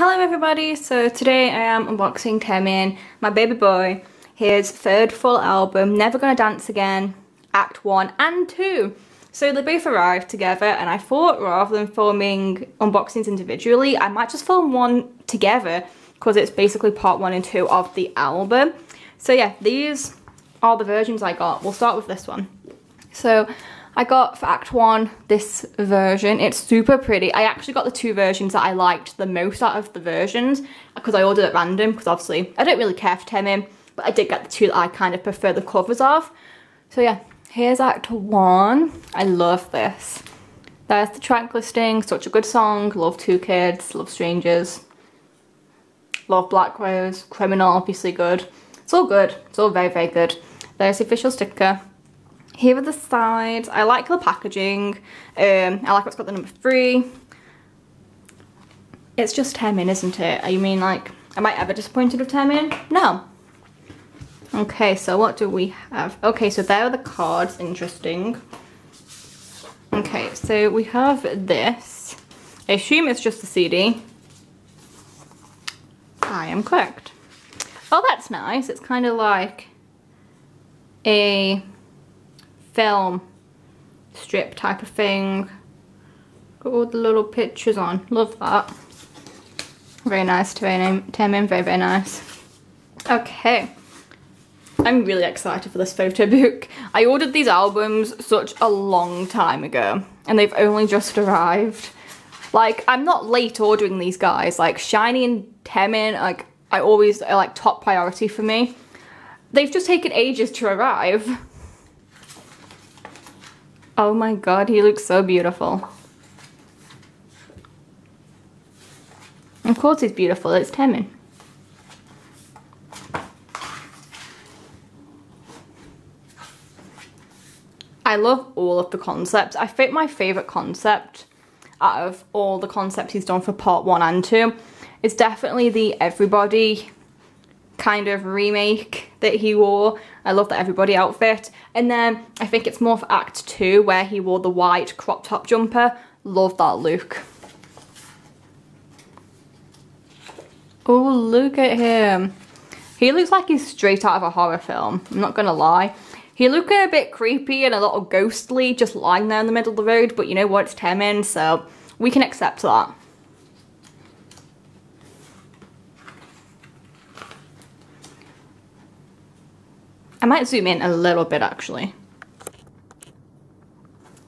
Hello everybody, so today I am unboxing Taemin, my baby boy, his third full album, Never Gonna Dance Again, Act 1 and 2. So they both arrived together and I thought rather than filming unboxings individually, I might just film one together because it's basically part 1 and 2 of the album. So yeah, these are the versions I got. We'll start with this one. So I got for Act 1 this version. It's super pretty. I actually got the two versions that I liked the most out of the versions because I ordered at random because obviously I don't really care for Taemin, but I did get the two that I kind of prefer the covers of. So yeah, here's Act 1. I love this. There's the track listing. Such a good song. Love Two Kids. Love Strangers. Love Black Rose. Criminal, obviously good. It's all good. It's all very, very good. There's the official sticker. Here are the sides. I like the packaging. I like what's got the number 3. It's just Taemin, isn't it? I mean, like, am I ever disappointed with Taemin? No. Okay, so what do we have? Okay, so there are the cards. Interesting. Okay, so we have this. I assume it's just the CD. I am correct. Oh, that's nice. It's kind of like a film strip type of thing. Got all the little pictures on. Love that. Very nice Taemin, very, very nice. Okay. I'm really excited for this photo book. I ordered these albums such a long time ago and they've only just arrived. Like, I'm not late ordering these guys. Like, SHINee and Taemin, like, I always are like top priority for me. They've just taken ages to arrive. Oh my god, he looks so beautiful. Of course he's beautiful, it's Taemin. I love all of the concepts. I think my favourite concept out of all the concepts he's done for part 1 and 2 is definitely the Everybody kind of remake that he wore. I love the Everybody outfit. And then I think it's more for Act 2 where he wore the white crop top jumper. Love that look. Oh, look at him. He looks like he's straight out of a horror film. I'm not gonna lie. He looked a bit creepy and a little ghostly just lying there in the middle of the road, but you know what, it's Taemin, so we can accept that. I might zoom in a little bit, actually.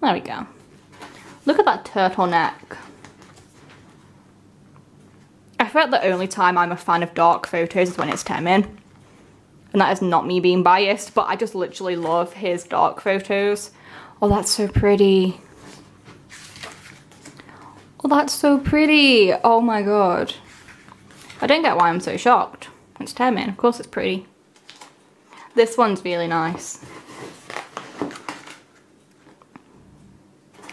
There we go. Look at that turtleneck. I feel like the only time I'm a fan of dark photos is when it's Taemin. And that is not me being biased, but I just literally love his dark photos. Oh, that's so pretty. Oh, that's so pretty. Oh my god. I don't get why I'm so shocked. It's Taemin. Of course it's pretty. This one's really nice.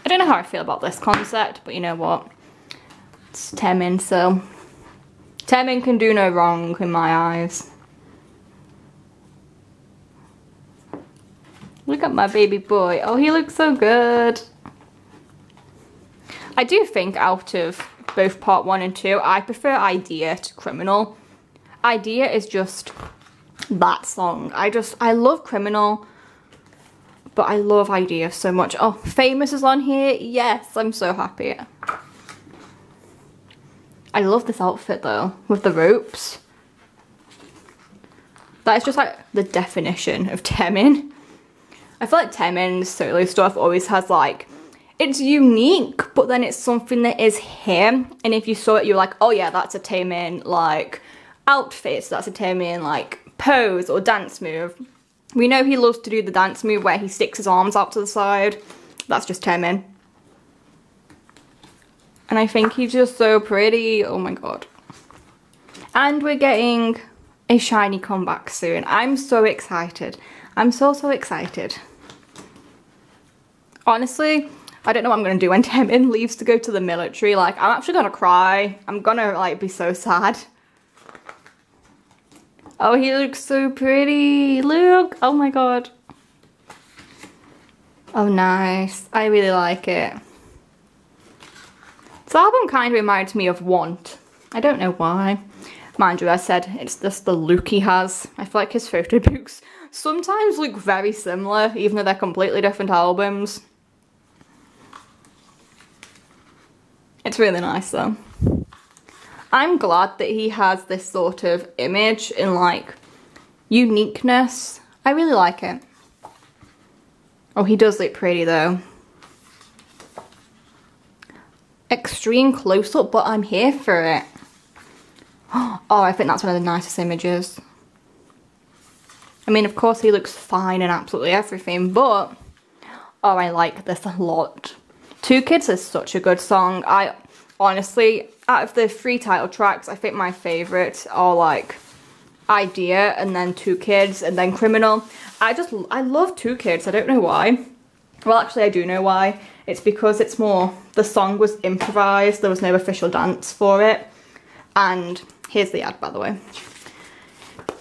I don't know how I feel about this concept, but you know what? It's Taemin, so Taemin can do no wrong in my eyes. Look at my baby boy. Oh, he looks so good. I do think out of both part 1 and 2, I prefer Idea to Criminal. Idea is just that song. I love Criminal, but I love Idea so much. Oh, Famous is on here. Yes, I'm so happy. I love this outfit though, with the ropes. That is just like the definition of Taemin. I feel like Taemin's solo stuff always has like, it's unique, but then it's something that is him. And if you saw it, you're like, oh yeah, that's a Taemin like outfit. So that's a Taemin like pose or dance move. We know he loves to do the dance move where he sticks his arms out to the side. That's just Taemin. And I think he's just so pretty. Oh my god. And we're getting a SHINee comeback soon. I'm so excited. I'm so, so excited. Honestly, I don't know what I'm gonna do when Taemin leaves to go to the military. Like, I'm actually gonna cry. I'm gonna like be so sad. Oh, he looks so pretty. Look. Oh my god. Oh, nice. I really like it. This album kind of reminds me of Want. I don't know why. Mind you, I said it's just the look he has. I feel like his photo books sometimes look very similar, even though they're completely different albums. It's really nice though. I'm glad that he has this sort of image and like uniqueness. I really like it. Oh, he does look pretty though. Extreme close-up, but I'm here for it. Oh, I think that's one of the nicest images. I mean, of course he looks fine in absolutely everything, but oh, I like this a lot. Two Kids is such a good song. I honestly, out of the three title tracks, I think my favourites are like Idea and then Two Kids and then Criminal. I love Two Kids, I don't know why. Well, actually I do know why. It's because it's more, the song was improvised, there was no official dance for it. And here's the ad, by the way.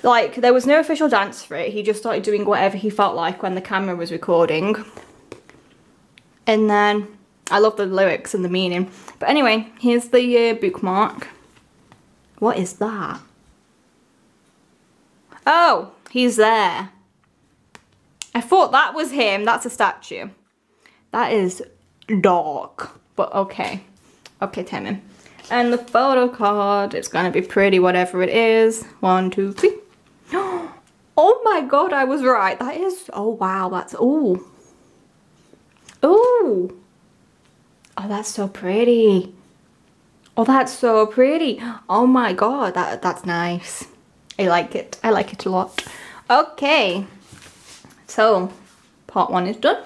Like, there was no official dance for it, he just started doing whatever he felt like when the camera was recording. And then, I love the lyrics and the meaning. But anyway, here's the bookmark. What is that? Oh, he's there. I thought that was him, that's a statue. That is dark, but okay. Okay, Temin. And the photo card, it's gonna be pretty, whatever it is. 1, 2, 3. Oh my God, I was right. That is, oh wow, that's, ooh. Ooh. Oh, that's so pretty. Oh, that's so pretty. Oh my God, that's nice. I like it a lot. Okay, so part one is done.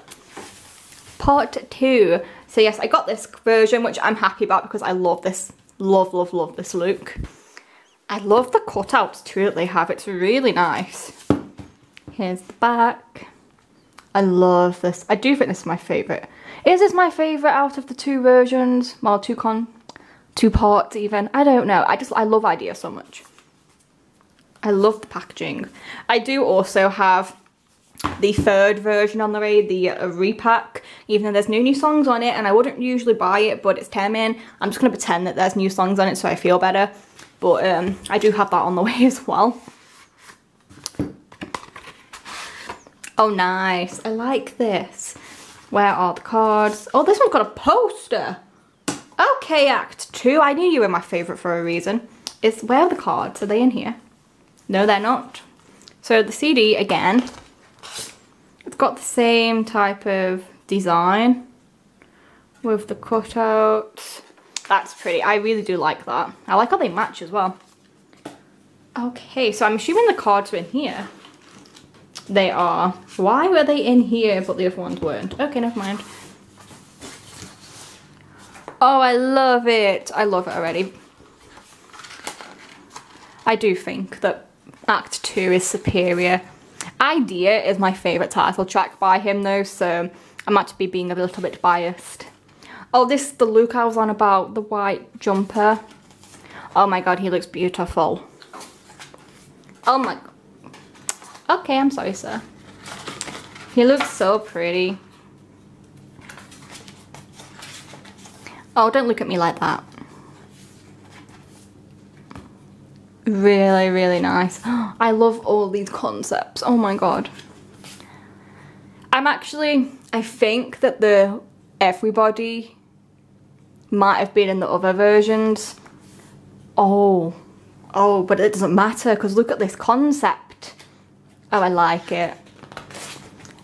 Part two. So yes, I got this version, which I'm happy about because I love this, love this look. I love the cutouts too that they have, it's really nice. Here's the back. I love this. I do think this is my favourite. Is this my favourite out of the two versions? Well, two parts even. I don't know. I love Idea so much. I love the packaging. I do also have the third version on the way, the repack, even though there's no new songs on it, and I wouldn't usually buy it, but it's Temin. I'm just going to pretend that there's new songs on it so I feel better, but I do have that on the way as well. Oh nice, I like this. Where are the cards? Oh, this one's got a poster. Okay, act two, I knew you were my favourite for a reason. Where are the cards? Are they in here? No, they're not. So the CD again. It's got the same type of design with the cutouts. That's pretty. I really do like that. I like how they match as well. Okay, so I'm assuming the cards are in here. They are. Why were they in here but the other ones weren't? Okay, never mind. Oh, I love it. I love it already. I do think that Act 2 is superior. Idea is my favourite title track by him though, so I might be being a little bit biased. Oh, this is the look I was on about, the white jumper. Oh my God, he looks beautiful. Oh my God. Okay, I'm sorry, sir. He looks so pretty. Oh, don't look at me like that. Really, really nice. I love all these concepts. Oh my God. I think that everybody might have been in the other versions. Oh, but it doesn't matter because look at this concept. Oh, I like it.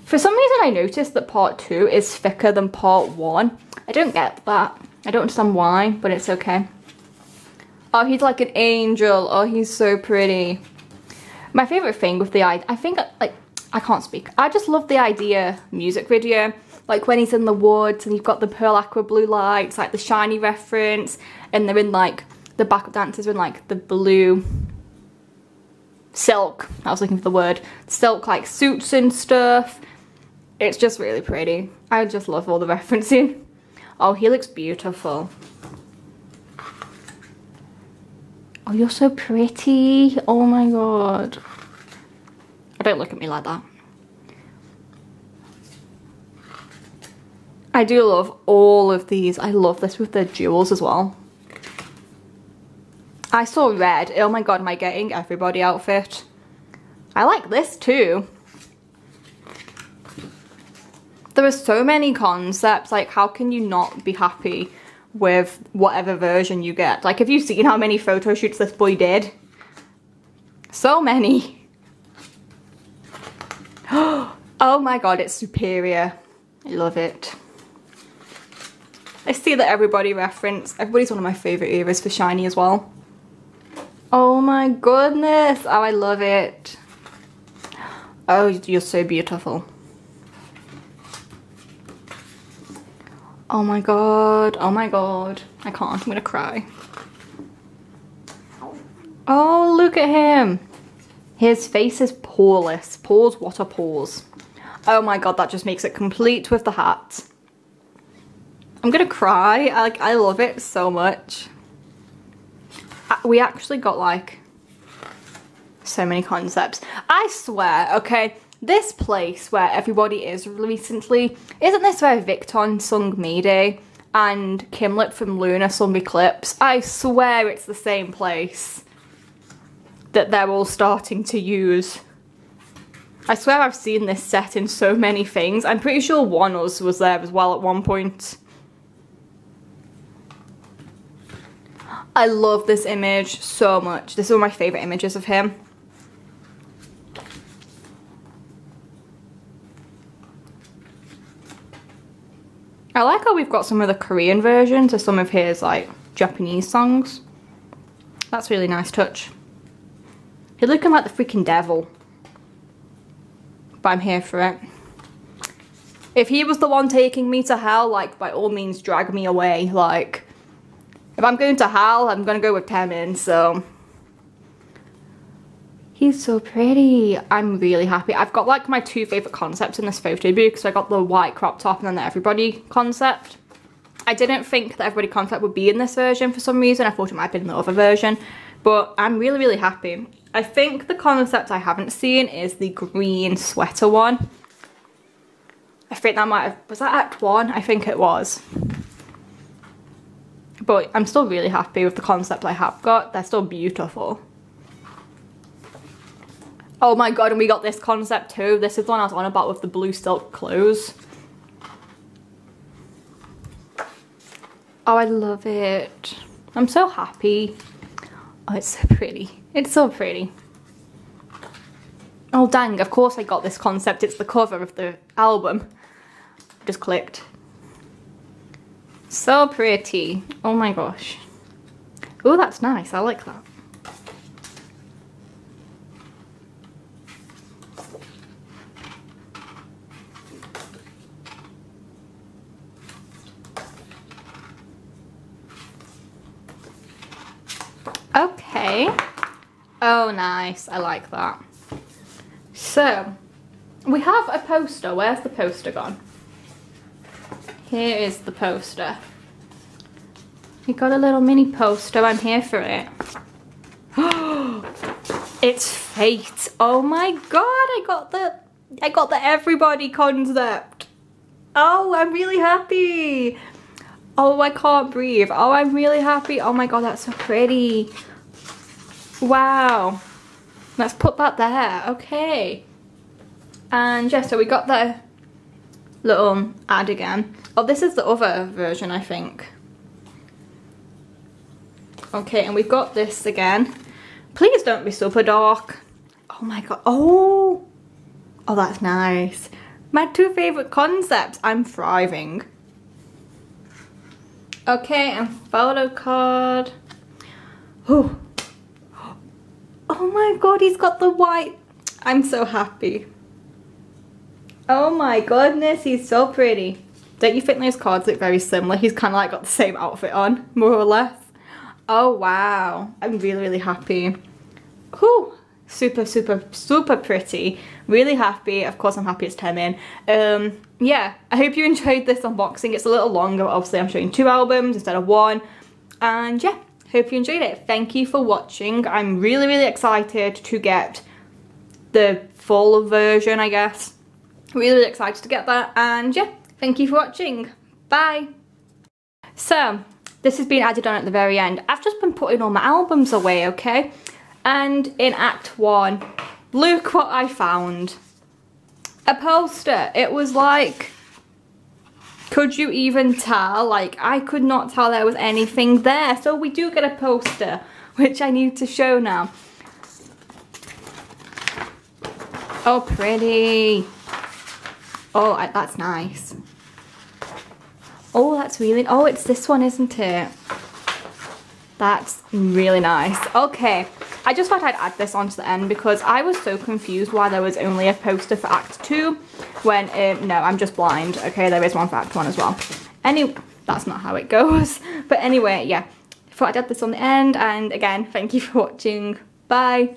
For some reason I noticed that part two is thicker than part one. I don't get that. I don't understand why, but it's okay. Oh, he's like an angel. Oh, he's so pretty. My favourite thing with the I can't speak. I just love the Idea music video. Like when he's in the woods and you've got the pearl aqua blue lights, like the SHINee reference, and they're in like, the backup dancers are in like the blue silk. I was looking for the word. Silk like suits and stuff. It's just really pretty. I just love all the referencing. Oh, he looks beautiful. Oh, you're so pretty. Oh my God. Don't look at me like that. I do love all of these. I love this with the jewels as well. I saw red. Oh my god, am I getting everybody outfit? I like this too. There are so many concepts, like how can you not be happy with whatever version you get? Like, have you seen how many photo shoots this boy did? So many. Oh my god, it's superior. I love it. I see that everybody referenced. Everybody's one of my favourite eras for SHINee as well. Oh my goodness. Oh, I love it. Oh, you're so beautiful. Oh my god. Oh my god. I can't. I'm gonna cry. Oh, look at him. His face is poreless. Pores, what are pores? Oh my god, that just makes it complete with the hat. I'm gonna cry. I love it so much. We actually got like so many concepts. I swear, okay, this place where everybody is recently, isn't this where Victon sung Mayday and Kim Lip from Luna sung Eclipse? I swear it's the same place that they're all starting to use. I swear I've seen this set in so many things. I'm pretty sure Oneus was there as well at one point. I love this image so much. This is one of my favourite images of him. I like how we've got some of the Korean versions of some of his like Japanese songs. That's a really nice touch. He's looking like the freaking devil. But I'm here for it. If he was the one taking me to hell, like by all means drag me away. Like, if I'm going to hell, I'm going to go with Temin, so. He's so pretty. I'm really happy. I've got like my two favourite concepts in this photo book. So I got the white crop top and then the everybody concept. I didn't think that everybody concept would be in this version for some reason. I thought it might have been in the other version. But I'm really, really happy. I think the concept I haven't seen is the green sweater one. I think that might have... Was that Act 1? I think it was. But I'm still really happy with the concept I have got. They're still beautiful. Oh my god, and we got this concept too. This is the one I was on about with the blue silk clothes. Oh, I love it. I'm so happy. Oh, it's so pretty. It's so pretty. Oh dang, of course I got this concept. It's the cover of the album. Just clicked. So pretty. Oh my gosh. Oh, that's nice. I like that. Okay. Oh, nice. I like that. So, we have a poster. Where's the poster gone? Here is the poster. We got a little mini poster. I'm here for it. It's Fate. Oh my god, I got the everybody concept. Oh, I'm really happy. Oh, I can't breathe. Oh, I'm really happy. Oh my god, that's so pretty. Wow. Let's put that there. Okay. And yeah, so we got the little ad again. Oh, this is the other version, I think. Okay, and we've got this again. Please don't be super dark. Oh my god. Oh! Oh, that's nice. My two favourite concepts. I'm thriving. Okay, and photo card. Oh. Oh my god, he's got the white. I'm so happy. Oh my goodness, he's so pretty. Don't you think those cards look very similar? He's kind of like got the same outfit on, more or less. Oh wow, I'm really, really happy. Whew, super, super, super pretty. Really happy. Of course I'm happy it's Temin. Yeah, I hope you enjoyed this unboxing. It's a little longer, obviously I'm showing two albums instead of one. And yeah, hope you enjoyed it. Thank you for watching. I'm really, really excited to get the full version, I guess. Really, really excited to get that, and yeah, thank you for watching. Bye. So This has been added on at the very end. I've just been putting all my albums away, okay? And in Act 1, look what I found. A poster. It was like, could you even tell? Like, I could not tell there was anything there. So we do get a poster, which I need to show now. Oh, pretty. Oh, that's nice. Oh, that's really, oh, it's this one, isn't it? That's really nice. Okay, I just thought I'd add this onto the end because I was so confused why there was only a poster for Act 2 when, no, I'm just blind. Okay, there is one for Act 1 as well. Anyway, that's not how it goes. But anyway, yeah, I thought I'd add this on the end. And again, thank you for watching. Bye.